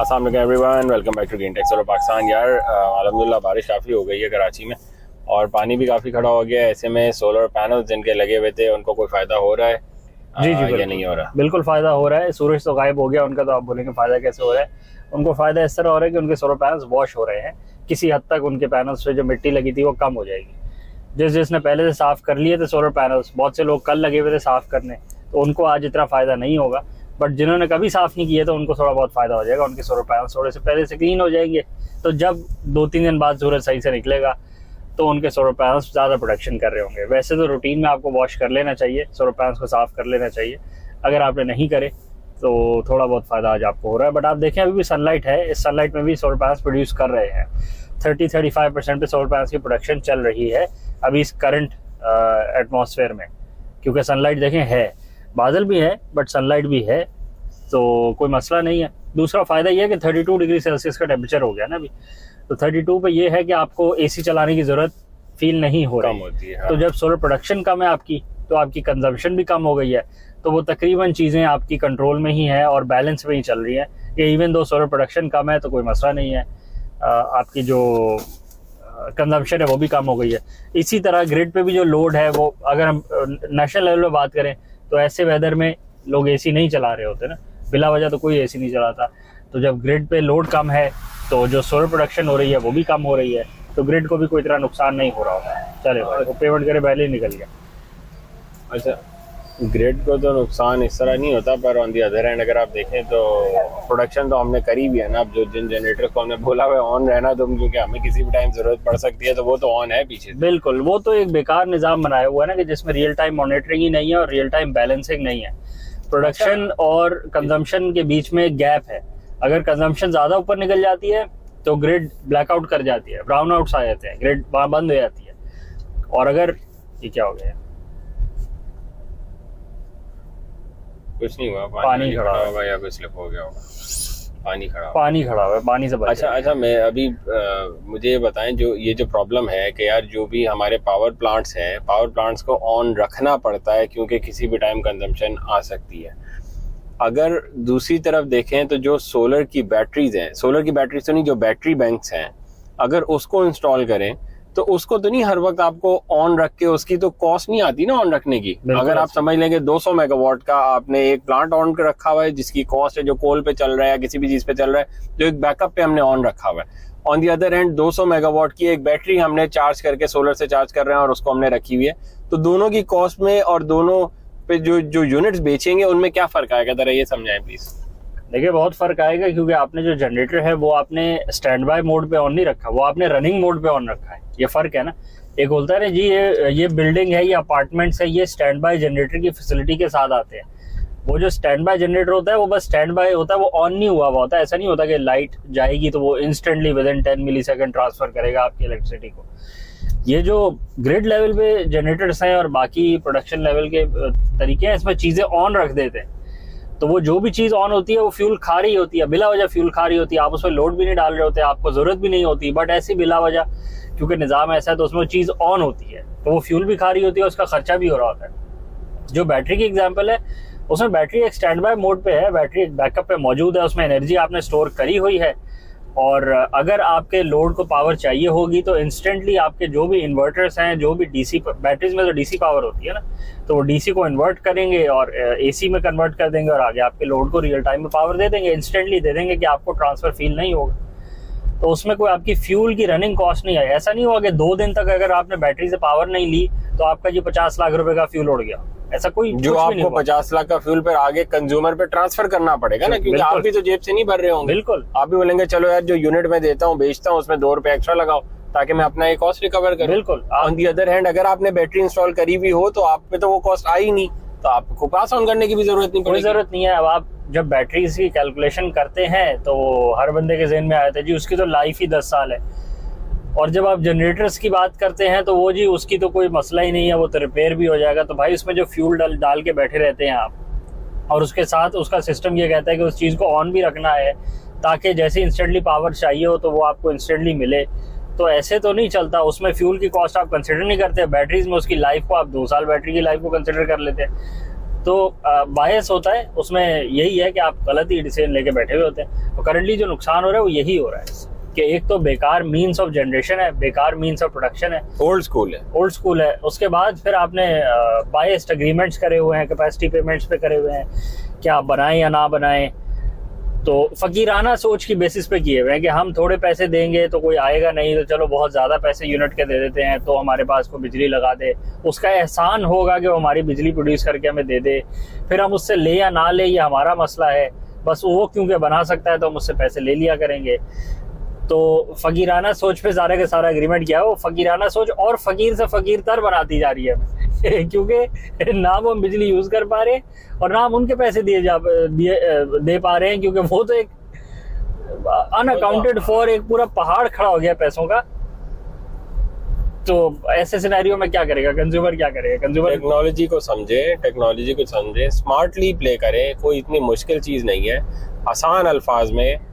अस्सलाम वालेकुम everyone, welcome back to green take. चलो पाकिस्तान यार, अल्हम्दुलिल्लाह बारिश काफ़ी हो गई है कराची में और पानी भी काफ़ी खड़ा हो गया है। ऐसे में सोलर पैनल जिनके लगे हुए थे उनको कोई फ़ायदा हो रहा है? जी या नहीं हो रहा? बिल्कुल फ़ायदा हो रहा है। सूरज तो गायब हो गया उनका, तो आप बोलेंगे फ़ायदा कैसे हो रहा है? उनको फ़ायदा इस तरह हो रहा है कि उनके सोलर पैनल्स वॉश हो रहे हैं। किसी हद तक उनके पैनल्स पर जो मिट्टी लगी थी वो कम हो जाएगी। जिसने पहले से साफ़ कर लिए थे सोलर पैनल्स, बहुत से लोग कल लगे हुए थे साफ़ करने, तो उनको आज इतना फ़ायदा नहीं होगा। बट जिन्होंने कभी साफ़ नहीं किया तो उनको थोड़ा बहुत फ़ायदा हो जाएगा। उनके सोलर पैनल थोड़े से पहले से क्लीन हो जाएंगे, तो जब 2-3 दिन बाद सूरज सही से निकलेगा तो उनके सोलर पैनल्स ज़्यादा प्रोडक्शन कर रहे होंगे। वैसे तो रूटीन में आपको वॉश कर लेना चाहिए, सोलर पैनल्स को साफ़ कर लेना चाहिए। अगर आपने नहीं करे तो थोड़ा बहुत फ़ायदा आज आपको हो रहा है। बट आप देखें अभी भी सनलाइट है, इस सनलाइट में भी सोलर पैनल्स प्रोड्यूस कर रहे हैं। 30-35% पे सोलर पैनल्स की प्रोडक्शन चल रही है अभी इस करंट एटमॉस्फेयर में, क्योंकि सनलाइट देखें है, बादल भी है बट सनलाइट भी है, तो कोई मसला नहीं है। दूसरा फ़ायदा यह है कि 32 डिग्री सेल्सियस का टेम्परेचर हो गया ना अभी, तो 32 पे ये है कि आपको एसी चलाने की ज़रूरत फील नहीं हो रही होती है। तो जब सोलर प्रोडक्शन कम है आपकी, तो आपकी कंजम्पशन भी कम हो गई है, तो वो तकरीबन चीज़ें आपकी कंट्रोल में ही है और बैलेंस में ही चल रही है कि इवन दो सोलर प्रोडक्शन कम है तो कोई मसला नहीं है, आपकी जो कंजम्पशन है वो भी कम हो गई है। इसी तरह ग्रिड पर भी जो लोड है वो, अगर हम नेशनल लेवल पर बात करें तो ऐसे वेदर में लोग एसी नहीं चला रहे होते ना, बिला वजह तो कोई एसी नहीं चलाता। तो जब ग्रिड पे लोड कम है तो जो सोलर प्रोडक्शन हो रही है वो भी कम हो रही है, तो ग्रिड को भी कोई तरह नुकसान नहीं हो रहा होता है। चले भाई, वो पेमेंट करे पहले ही निकल गया। अच्छा, ग्रिड को तो नुकसान इस तरह नहीं होता, पर ऑन दी अदर हैंड अगर आप देखें तो प्रोडक्शन तो हमने करी भी है ना। अब जो जिन जनरेटर को हमने बोला हुआ ऑन रहना तुम, क्योंकि हमें किसी भी टाइम जरूरत पड़ सकती है, तो वो तो ऑन है पीछे। बिल्कुल, वो तो एक बेकार निज़ाम बनाया हुआ है ना कि जिसमें रियल टाइम मॉनिटरिंग ही नहीं है और रियल टाइम बैलेंसिंग नहीं है। प्रोडक्शन और कंजम्पशन के बीच में गैप है। अगर कंजम्पशन ज़्यादा ऊपर निकल जाती है तो ग्रिड ब्लैकआउट कर जाती है, ब्राउन आउट्स आ जाते हैं, ग्रिड वहाँ बंद हो जाती है। और अगर ये क्या हो गया, कुछ नहीं हुआ, पानी खड़ा होगा या कुछ स्लिप हो गया होगा, पानी खड़ा हुआ पानी से। अच्छा, मैं अभी मुझे ये बताएं, जो ये जो प्रॉब्लम है कि यार जो भी हमारे पावर प्लांट्स हैं, पावर प्लांट्स को ऑन रखना पड़ता है क्योंकि किसी भी टाइम कंजम्पशन आ सकती है। अगर दूसरी तरफ देखें तो जो सोलर की बैटरीज हैं, सोलर की बैटरीज तो नहीं, जो बैटरी बैंक्स हैं, अगर उसको इंस्टॉल करें तो उसको तो नहीं हर वक्त आपको ऑन रख के, उसकी तो कॉस्ट नहीं आती ना ऑन रखने की। अगर आप समझ लेंगे 200 मेगावाट का आपने एक प्लांट ऑन कर रखा हुआ है जिसकी कॉस्ट है, जो कोल पे चल रहा है या किसी भी चीज पे चल रहा है, जो एक बैकअप पे हमने ऑन रखा हुआ है। On the other hand 200 megawatt की एक बैटरी हमने चार्ज करके सोलर से चार्ज कर रहे हैं और उसको हमने रखी हुई है, तो दोनों की कॉस्ट में और दोनों पे जो यूनिट्स बेचेंगे उनमें क्या फर्क आएगा, जरा ये समझाएं प्लीज। देखिए बहुत फर्क आएगा, क्योंकि आपने जो जनरेटर है वो आपने स्टैंड बाय मोड पे ऑन नहीं रखा, वो आपने रनिंग मोड पे ऑन रखा है। ये फर्क है ना। एक बोलता है जी ये बिल्डिंग है, ये अपार्टमेंट्स है, ये स्टैंड बाय जनरेटर की फैसिलिटी के साथ आते हैं। वो जो स्टैंड बाय जनरेटर होता है वो बस स्टैंड बाय होता है, वो ऑन नहीं हुआ होता है। ऐसा नहीं होता कि लाइट जाएगी तो वो इंस्टेंटली विदिन 10 मिलीसेकंड ट्रांसफर करेगा आपकी इलेक्ट्रिसिटी को। ये जो ग्रिड लेवल पे जनरेटर्स हैं और बाकी प्रोडक्शन लेवल के तरीके हैं, इसमें चीज़ें ऑन रख देते हैं, तो वो जो भी चीज़ ऑन होती है वो फ्यूल खा रही होती है, बिला वजह फ्यूल खा रही होती है। आप उसमें लोड भी नहीं डाल रहे होते, आपको ज़रूरत भी नहीं होती, बट ऐसी बिला वजह, क्योंकि निज़ाम ऐसा है तो उसमें वो चीज़ ऑन होती है, तो वो फ्यूल भी खा रही होती है, उसका खर्चा भी हो रहा होता है। जो बैटरी की एग्जाम्पल है, उसमें बैटरी एक स्टैंड बाय मोड पर है, बैटरी एक बैकअप पर मौजूद है, उसमें एनर्जी आपने स्टोर करी हुई है, और अगर आपके लोड को पावर चाहिए होगी तो इंस्टेंटली आपके जो भी इन्वर्टर्स हैं, जो भी डीसी बैटरीज में तो डीसी पावर होती है ना, तो वो डीसी को इन्वर्ट करेंगे और एसी में कन्वर्ट कर देंगे और आगे आपके लोड को रियल टाइम में पावर दे देंगे, इंस्टेंटली दे देंगे कि आपको ट्रांसफ़र फील नहीं होगा। तो उसमें कोई आपकी फ्यूल की रनिंग कॉस्ट नहीं आई। ऐसा नहीं हुआ कि 2 दिन तक अगर आपने बैटरी से पावर नहीं ली तो आपका जी 50 लाख रुपए का फ्यूल उड़ गया, ऐसा कोई। जो आपको 50 लाख का फ्यूल पर आगे कंज्यूमर पे ट्रांसफर करना पड़ेगा ना, क्योंकि आप भी तो जेब से नहीं भर रहे होंगे। बिल्कुल, आप भी बोलेंगे चलो यार जो यूनिट मैं देता हूँ, बेचता हूँ, उसमें 2 रुपए एक्स्ट्रा लगाओ ताकि मैं अपना ये कॉस्ट रिकवर करूँ। बिल्कुल। ऑन दी अदर हैंड अगर आपने बैटरी इंस्टॉल करी भी हो तो आप पे तो वो कॉस्ट आई नहीं, तो आपको पास ऑन करने की भी जरूरत नहीं, कोई जरूरत नहीं है। अब आप जब बैटरीज की कैलकुलेशन करते हैं तो हर बंदे के जहन में आया था जी उसकी तो लाइफ ही 10 साल है, और जब आप जनरेटर्स की बात करते हैं तो वो जी उसकी तो कोई मसला ही नहीं है, वो तो रिपेयर भी हो जाएगा। तो भाई उसमें जो फ्यूल डाल के बैठे रहते हैं आप, और उसके साथ उसका सिस्टम ये कहता है कि उस चीज़ को ऑन भी रखना है ताकि जैसे इंस्टेंटली पावर चाहिए हो तो वो आपको इंस्टेंटली मिले, तो ऐसे तो नहीं चलता। उसमें फ्यूल की कॉस्ट आप कंसिडर नहीं करते, बैटरीज में उसकी लाइफ को आप 2 साल बैटरी की लाइफ को कंसिडर कर लेते हैं। तो बायस होता है उसमें यही है कि आप गलत ही डिसीजन लेके बैठे हुए होते हैं। और करंटली जो नुकसान हो रहा है वो यही हो रहा है कि एक तो बेकार मीन्स ऑफ जनरेशन है, बेकार मीन्स ऑफ प्रोडक्शन है, ओल्ड स्कूल है, ओल्ड स्कूल है। उसके बाद फिर आपने बायस्ड एग्रीमेंट्स करे हुए हैं, कैपेसिटी पेमेंट्स पे करे हुए हैं कि आप बनाएं या ना बनाएं, तो फकीराना सोच की बेसिस पे किए हुए हैं कि हम थोड़े पैसे देंगे तो कोई आएगा नहीं, तो चलो बहुत ज़्यादा पैसे यूनिट के दे देते हैं तो हमारे पास को बिजली लगा दे, उसका एहसान होगा कि वो हमारी बिजली प्रोड्यूस करके हमें दे दे, फिर हम उससे ले या ना ले ये हमारा मसला है, बस वो क्योंकि बना सकता है तो हम उससे पैसे ले लिया करेंगे। तो फकीराना सोच पे सारे का सारा एग्रीमेंट किया है, वो फकीराना सोच और फकीर से फकीर तर बनाती जा रही है क्योंकि ना वो हम बिजली यूज़ कर पा रहे हैं और ना हम उनके पैसे दे पा रहे हैं, क्योंकि वो तो एक अनअकाउंटेड फॉर एक पूरा पहाड़ खड़ा हो गया पैसों का। तो ऐसे सिनेरियो में क्या करेगा कंज्यूमर, क्या करेगा कंज्यूमर? टेक्नोलॉजी को समझे, स्मार्टली प्ले करें, कोई इतनी मुश्किल चीज़ नहीं है। आसान अल्फाज में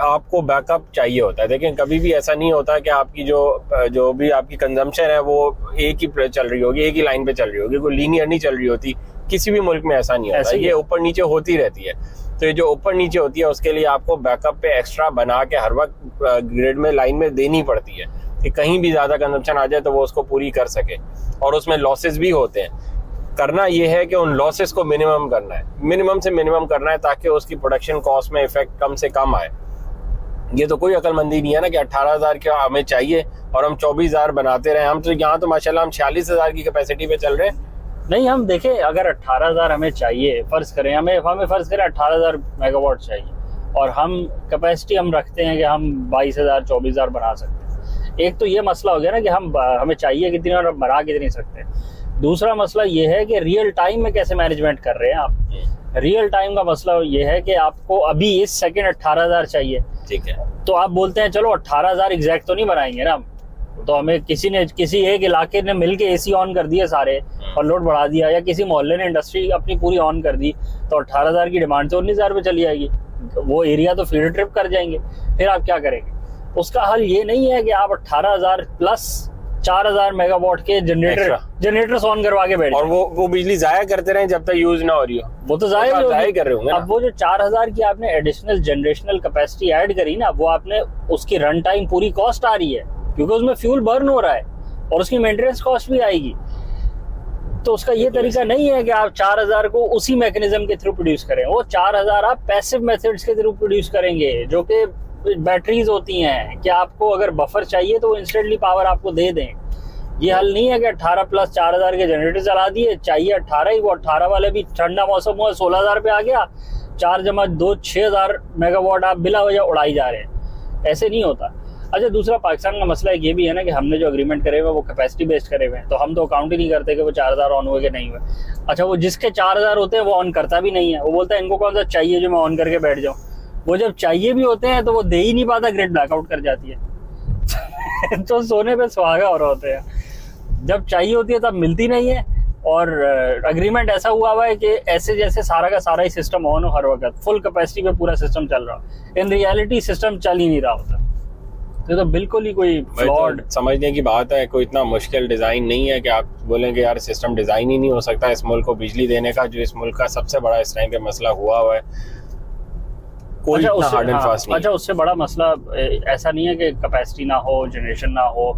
आपको बैकअप चाहिए होता है। देखें, कभी भी ऐसा नहीं होता कि आपकी जो भी आपकी कंजम्पशन है वो एक ही चल रही होगी, एक ही लाइन पे चल रही होगी, कोई लीनियर नहीं चल रही होती। किसी भी मुल्क में ऐसा नहीं होता, ये ऊपर नीचे होती रहती है। तो ये जो ऊपर नीचे होती है उसके लिए आपको बैकअप पे एक्स्ट्रा बना के हर वक्त ग्रिड में लाइन में देनी पड़ती है कि कहीं भी ज़्यादा कंजम्पशन आ जाए तो वो उसको पूरी कर सके। और उसमें लॉसेज भी होते हैं। करना ये है कि उन लॉसेज को मिनिमम करना है, मिनिमम से मिनिमम करना है, ताकि उसकी प्रोडक्शन कॉस्ट में इफेक्ट कम से कम आए। ये तो कोई अकलमंदी नहीं है ना कि 18,000 क्या हमें चाहिए और हम 24,000 बनाते रहे। हम तो यहाँ तो माशाल्लाह हम 46,000 की कैपेसिटी पे चल रहे हैं। नहीं, हम देखें, अगर 18,000 हमें चाहिए, फर्ज करें हमें 18,000 मेगावाट चाहिए और हम कैपेसिटी हम रखते हैं कि हम 22,000 24,000 बना सकते हैं। एक तो ये मसला हो गया ना कि हमें चाहिए कितनी और हम बना कितनी सकते हैं। दूसरा मसला ये है कि रियल टाइम में कैसे मैनेजमेंट कर रहे हैं आप। रियल टाइम का मसला ये है कि आपको अभी इस सेकंड 18,000 चाहिए, ठीक है, तो आप बोलते हैं चलो 18,000 एग्जैक्ट तो नहीं बनाएंगे ना, तो हमें किसी एक इलाके ने मिलके एसी ऑन कर दिया सारे और लोड बढ़ा दिया, या किसी मोहल्ले ने इंडस्ट्री अपनी पूरी ऑन कर दी, तो 18,000 की डिमांड तो 19,000 पे चली जाएगी, वो एरिया तो फील्ड ट्रिप कर जाएंगे। फिर आप क्या करेंगे? उसका हल ये नहीं है कि आप 18,000 प्लस 4,000 मेगावाट के जनरेटर्स ऑन करवा के बैठे और वो बिजली जाया करते रहे जब तक यूज ना हो रही हो। वो तो जाया कर रहे होंगे। अब वो जो 4,000 की आपने एडिशनल जनरेशनल कैपेसिटी ऐड करी ना, वो आपने उसकी रन टाइम पूरी कॉस्ट आ रही है क्योंकि उसमें फ्यूल बर्न हो रहा है और उसकी मेंटेनेंस कॉस्ट भी आएगी। तो उसका ये तरीका नहीं है कि आप 4,000 को उसी मैकेनिज्म के थ्रू प्रोड्यूस करें। वो 4,000 आप पैसिव मेथड्स के थ्रू प्रोड्यूस करेंगे, जो कि बैटरीज होती हैं कि आपको अगर बफर चाहिए तो वो इंस्टेंटली पावर आपको दे दें। ये हल नहीं है कि 18 प्लस 4,000 के जनरेटर चला दिए, चाहिए 18 ही, वो 18 वाले भी ठंडा मौसम हुआ 16,000 पे आ गया, 4 + 2 6,000 मेगावाट आप बिला वजह उड़ाई जा रहे हैं। ऐसे नहीं होता। अच्छा, दूसरा पाकिस्तान का मसला ये भी है ना कि हमने जो अग्रीमेंट करे हुए हैं वो कैपेसिटी बेस्ड करे हुए हैं, तो हम तो अकाउंट ही नहीं करते कि वो 4,000 ऑन हुए कि नहीं हुए। अच्छा, वो जिसके 4,000 होते हैं वो ऑन करता भी नहीं है, वो बोलता है इनको कौन सा चाहिए जो मैं ऑन करके बैठ जाऊँ। वो जब चाहिए भी होते हैं तो वो दे ही नहीं पाता, ग्रिड ब्लैकआउट कर जाती है तो सोने पे सुहागा हो रहा होता है। जब चाहिए होती है तब मिलती नहीं है। और अग्रीमेंट ऐसा हुआ है कि ऐसे जैसे सारा का सारा ही सिस्टम ऑन हो, हर वक्त फुल कैपेसिटी पे पूरा सिस्टम चल रहा हो, इन रियलिटी सिस्टम चल ही नहीं रहा होता। तो बिल्कुल ही कोई फ्लॉड समझने की बात है। कोई इतना मुश्किल डिज़ाइन नहीं है कि आप बोलेंगे यार सिस्टम डिज़ाइन ही नहीं हो सकता इस मुल्क को बिजली देने का, जो इस मुल्क का सबसे बड़ा इस टाइम पे मसला हुआ है। अच्छा, उससे बड़ा मसला ऐसा नहीं है कि कैपेसिटी ना हो, जनरेशन ना हो,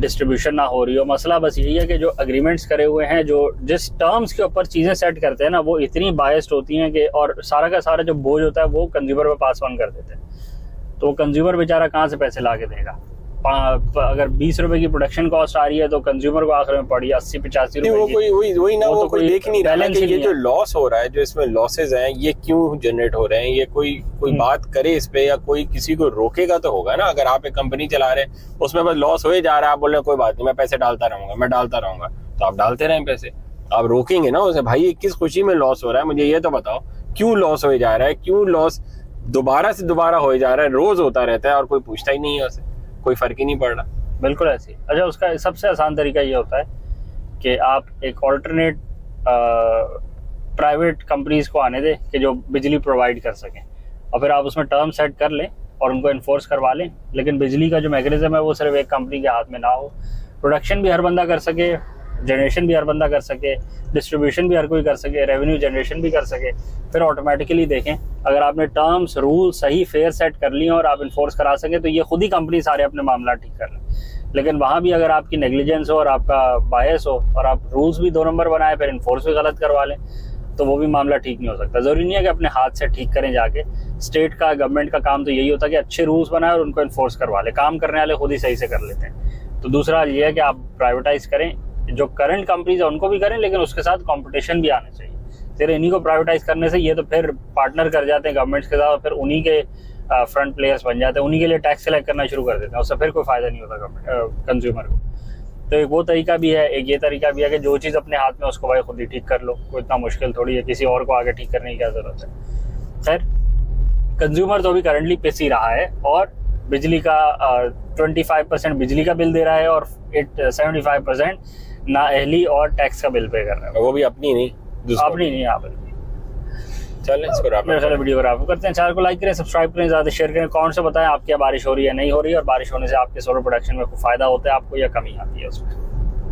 डिस्ट्रीब्यूशन ना हो रही हो। मसला बस यही है कि जो अग्रीमेंट्स करे हुए हैं, जो जिस टर्म्स के ऊपर चीज़ें सेट करते हैं ना, वो इतनी बायस्ड होती हैं कि और सारा का सारा जो बोझ होता है वो कंज्यूमर पे पास ऑन कर देते हैं। तो कंज्यूमर बेचारा कहाँ से पैसे ला के देगा? अगर 20 रुपए की प्रोडक्शन कॉस्ट आ रही है तो कंज्यूमर को आखिर में पड़ी 80-85 रुपए। वो कोई देख नहीं रहा है कि ये जो लॉस हो रहा है, जो इसमें लॉसेज हैं, ये क्यों जनरेट हो रहे हैं। ये कोई बात करे इस पे, या कोई किसी को रोकेगा तो होगा ना। अगर आप एक कंपनी चला रहे हैं उसमें बस लॉस हो जा रहा है, आप बोल रहे हैं कोई बात नहीं मैं पैसे डालता रहूंगा, तो आप डालते रहें पैसे, आप रोकेंगे ना उसे? भाई किस खुशी में लॉस हो रहा है मुझे ये तो बताओ, क्यों लॉस हो जा रहा है? क्यों लॉस दोबारा से दोबारा हो जा रहा है, रोज होता रहता है और कोई पूछता ही नहीं है, उसे कोई फर्क ही नहीं पड़ रहा। बिल्कुल ऐसे। अच्छा, उसका सबसे आसान तरीका ये होता है कि आप एक ऑल्टरनेट प्राइवेट कंपनीज को आने दें कि जो बिजली प्रोवाइड कर सकें, और फिर आप उसमें टर्म सेट कर लें और उनको इन्फोर्स करवा लें, लेकिन बिजली का जो मैकेनिज्म है वो सिर्फ एक कंपनी के हाथ में ना हो, प्रोडक्शन भी हर बंदा कर सके, जनरेशन भी हर बंदा कर सके, डिस्ट्रीब्यूशन भी हर कोई कर सके, रेवेन्यू जनरेशन भी कर सके, फिर ऑटोमेटिकली देखें अगर आपने टर्म्स रूल सही फेयर सेट कर लिए और आप इन्फोर्स करा सकें तो ये खुद ही कंपनी सारे अपने मामला ठीक कर लें। लेकिन वहाँ भी अगर आपकी नेग्लिजेंस हो और आपका बायस हो और आप रूल्स भी 2 नंबर बनाएं फिर इन्फोर्स भी गलत करवा लें तो वो भी मामला ठीक नहीं हो सकता। ज़रूरी नहीं है कि अपने हाथ से ठीक करें जाके। स्टेट का गवर्नमेंट का काम तो यही होता है कि अच्छे रूल्स बनाएं और उनको इन्फोर्स करवा लें, काम करने वाले खुद ही सही से कर लेते हैं। तो दूसरा ये है कि आप प्राइवेटाइज़ करें, जो करंट कंपनीज हैं उनको भी करें लेकिन उसके साथ कॉम्पिटिशन भी आना चाहिए। फिर इन्हीं को प्राइवेटाइज़ करने से ये तो फिर पार्टनर कर जाते हैं गवर्नमेंट्स के साथ और फिर उन्हीं के फ्रंट प्लेयर्स बन जाते हैं, उन्हीं के लिए टैक्स कलेक्ट करना शुरू कर देते हैं, उससे फिर कोई फ़ायदा नहीं होता कंज्यूमर को। तो एक वो तरीका भी है, एक ये तरीका भी है कि जो चीज़ अपने हाथ में उसको भाई खुद ही ठीक कर लो, कोई इतना मुश्किल थोड़ी है, किसी और को आगे ठीक करने की क्या ज़रूरत है। खैर कंज्यूमर तो अभी करंटली पिस ही रहा है और बिजली का 25% बिजली का बिल दे रहा है और 75% नाअहली और टैक्स का बिल पे कर रहा है, वो भी अपनी नहीं अपनी। चलें इसको वीडियो आप करते हैं, चैनल को लाइक करें, सब्सक्राइब करें, ज़्यादा शेयर करें, कमेंट से बताएं आपके यहाँ बारिश हो रही है नहीं हो रही है और बारिश होने से आपके सोलर प्रोडक्शन में फायदा होता है आपको या कमी आती है उसमें।